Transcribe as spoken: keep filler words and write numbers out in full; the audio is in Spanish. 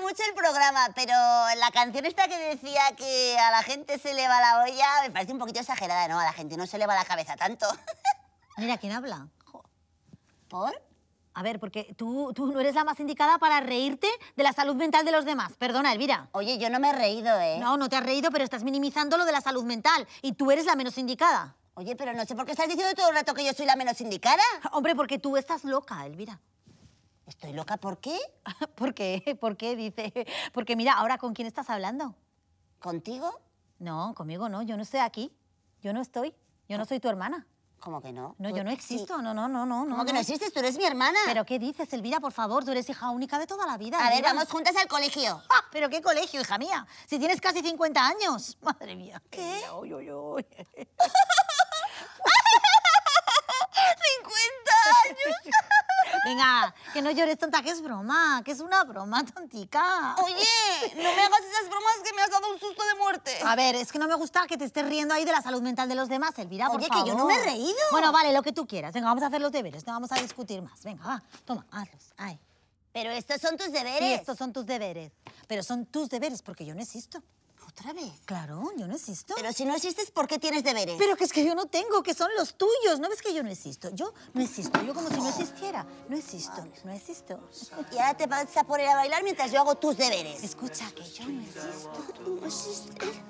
mucho el programa, pero la canción esta que decía que a la gente se le va la olla me parece un poquito exagerada, ¿no? A la gente no se le va la cabeza tanto. Mira, ¿quién habla? ¿Por? A ver, porque tú, tú no eres la más indicada para reírte de la salud mental de los demás. Perdona, Elvira. Oye, yo no me he reído, ¿eh? No, no te has reído, pero estás minimizando lo de la salud mental y tú eres la menos indicada. Oye, pero no sé por qué estás diciendo todo el rato que yo soy la menos indicada. Hombre, porque tú estás loca, Elvira. ¿Estoy loca por qué? ¿Por qué? ¿Por qué? Dice. Porque mira, ahora, ¿con quién estás hablando? ¿Contigo? No, conmigo no. Yo no estoy aquí. Yo no estoy. Yo no soy tu hermana. ¿Cómo que no? No, yo no existo, sí. no, no, no, no. ¿Cómo no, que no existes? Tú eres mi hermana. ¿Pero qué dices, Elvira? Por favor, tú eres hija única de toda la vida. A Elvira. Ver, vamos juntas al colegio. ¡Ah! ¿Pero qué colegio, hija mía? Si tienes casi cincuenta años. Madre mía. ¿Qué? Uy, uy, uy. ¡cincuenta años! Venga, que no llores, tonta, que es broma, que es una broma, tontica. Oye, no me hagas esas bromas que me has dado un susto de muerte. A ver, es que no me gusta que te estés riendo ahí de la salud mental de los demás, Elvira, por favor. Oye, que yo no me he reído. Bueno, vale, lo que tú quieras. Venga, vamos a hacer los deberes, no vamos a discutir más. Venga, va, toma, hazlos. Ay. Pero estos son tus deberes. Sí, estos son tus deberes. Pero son tus deberes porque yo no existo. ¿Otra vez? Claro, yo no existo. Pero si no existes, ¿por qué tienes deberes? Pero que es que yo no tengo, que son los tuyos. ¿No ves que yo no existo? Yo no existo, yo como si no existiera. No existo, no existo. Y ahora te vas a poner a bailar mientras yo hago tus deberes. Escucha, que yo no existo, tú no existes.